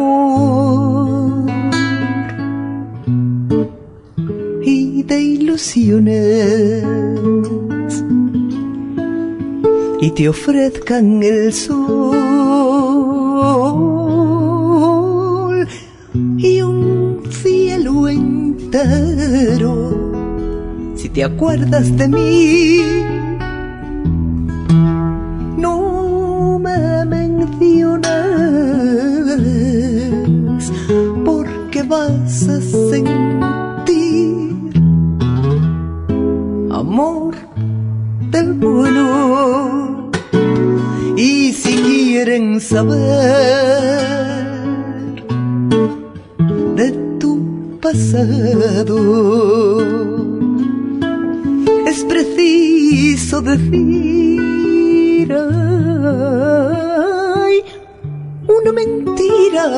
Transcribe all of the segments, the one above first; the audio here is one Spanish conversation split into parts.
amor y de ilusiones, y te ofrezcan el sol y un cielo entero, si te acuerdas de mí. No me menciones, porque vas a sentir amor del bueno. Y si quieren saber de tu pasado, es preciso decir, ay, una mentira,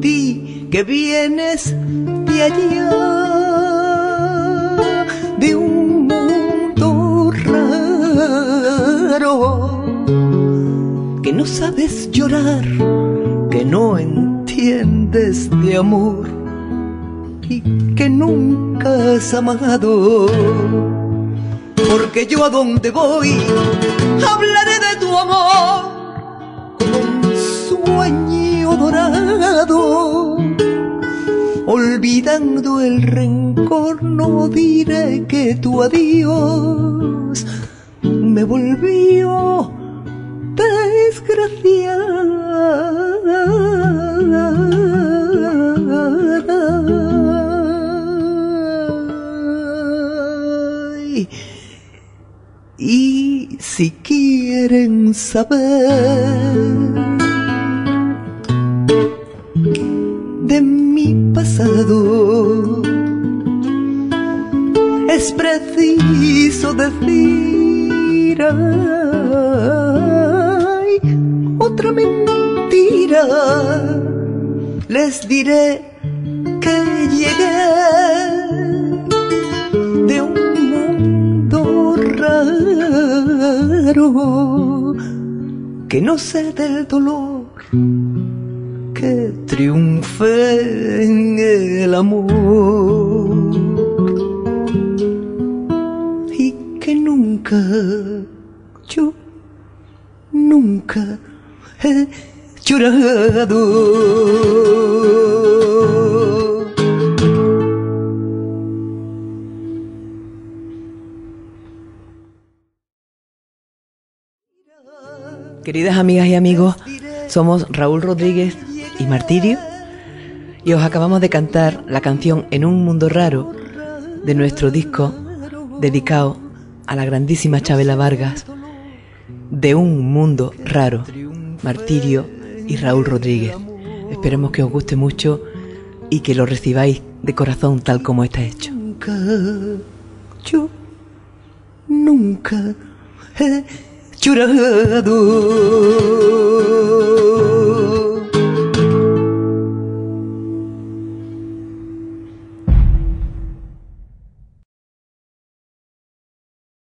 di que vienes de allá, de un mundo raro, que no sabes llorar, que no entiendes de amor y que nunca has amado. Porque yo a donde voy hablaré de tu amor como un sueño dorado, olvidando el rencor. No diré que tu adiós me volvió desgraciada. Y si quieren saber de mi pasado, es preciso decir, ay, otra mentira, les diré que llegué de un mundo raro, que no sé del dolor, que triunfé en el amor y que nunca, yo nunca he llorado. Queridas amigas y amigos, somos Raúl Rodríguez y Martirio, y os acabamos de cantar la canción En un mundo raro, de nuestro disco dedicado a la grandísima Chavela Vargas, De un mundo raro, Martirio y Raúl Rodríguez. Esperemos que os guste mucho y que lo recibáis de corazón tal como está hecho. Yo nunca he llorado.